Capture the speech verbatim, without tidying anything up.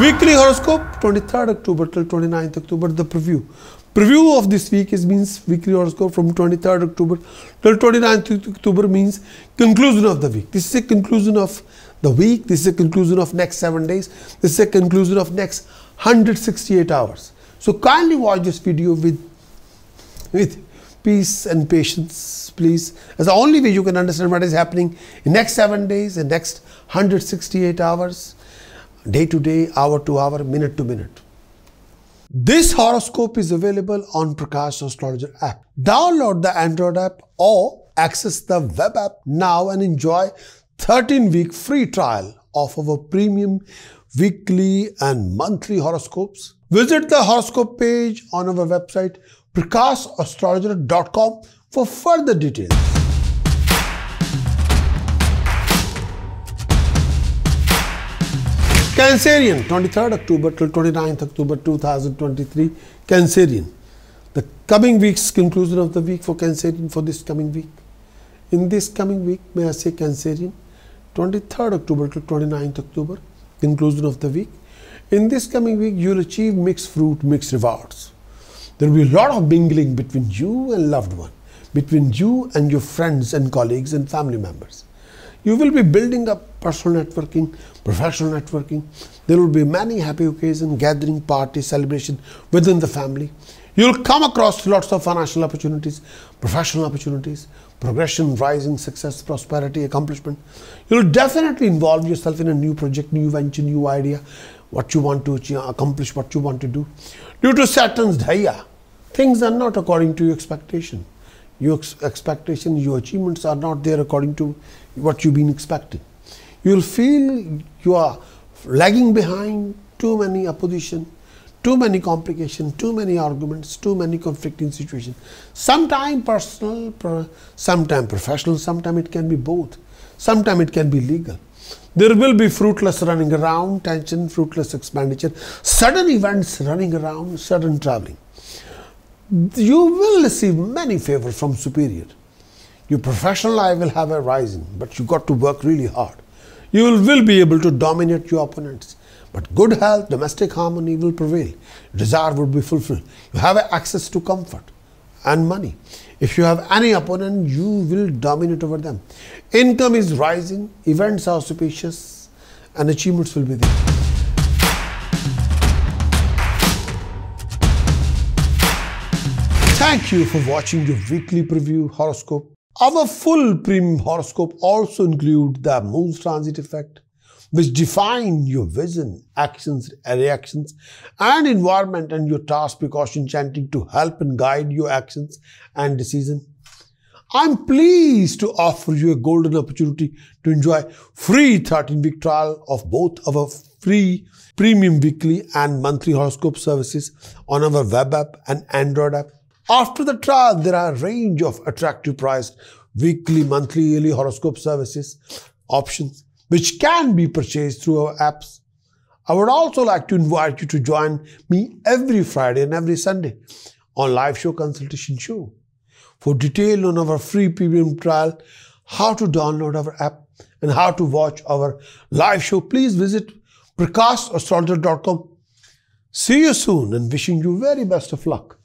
Weekly horoscope, twenty-third October till twenty-ninth October, the preview. Preview of this week is means weekly horoscope from twenty-third October till twenty-ninth October means conclusion of the week. This is a conclusion of the week. This is a conclusion of next seven days. This is a conclusion of next one hundred sixty-eight hours. So kindly watch this video with, with peace and patience, please. As the only way you can understand what is happening in next seven days, in next one hundred sixty-eight hours, day to day, hour to hour, minute to minute. This horoscope is available on Prakash Astrologer app. Download the Android app or access the web app now and enjoy thirteen week free trial of our premium weekly and monthly horoscopes. Visit the horoscope page on our website prakash astrologer dot com for further details. Cancerian, twenty-third October till twenty-ninth October two thousand twenty-three, Cancerian. The coming week's conclusion of the week for Cancerian for this coming week. In this coming week, may I say Cancerian, twenty-third October till twenty-ninth October, conclusion of the week. In this coming week, you will achieve mixed fruit, mixed rewards. There will be a lot of mingling between you and loved one, between you and your friends and colleagues and family members. You will be building up personal networking, professional networking. There will be many happy occasions, gathering, party, celebration within the family. You will come across lots of financial opportunities, professional opportunities, progression, rising, success, prosperity, accomplishment. You will definitely involve yourself in a new project, new venture, new idea, what you want to accomplish, what you want to do. Due to Saturn's dhaiya, things are not according to your expectation. Your ex expectation, your achievements are not there according to what you've been expecting. You will feel you are lagging behind, too many opposition, too many complications, too many arguments, too many conflicting situations. Sometimes personal, sometimes professional, sometimes it can be both, sometimes it can be legal. There will be fruitless running around, tension, fruitless expenditure, sudden events running around, sudden traveling. You will receive many favors from superior. Your professional life will have a rising, but you got to work really hard. You will, will be able to dominate your opponents, but good health, domestic harmony will prevail. Desire will be fulfilled. You have access to comfort and money. If you have any opponent, you will dominate over them. Income is rising, events are auspicious, and achievements will be there. Thank you for watching your weekly preview horoscope. Our full premium horoscope also includes the moon's transit effect, which define your vision, actions, reactions, and environment and your task precaution chanting to help and guide your actions and decision. I'm pleased to offer you a golden opportunity to enjoy free thirteen week trial of both our free premium weekly and monthly horoscope services on our web app and Android app. After the trial, there are a range of attractive priced weekly, monthly, yearly horoscope services options which can be purchased through our apps. I would also like to invite you to join me every Friday and every Sunday on live show consultation show. For detail on our free premium trial, how to download our app and how to watch our live show, please visit prakash astrologer dot com. See you soon and wishing you very best of luck.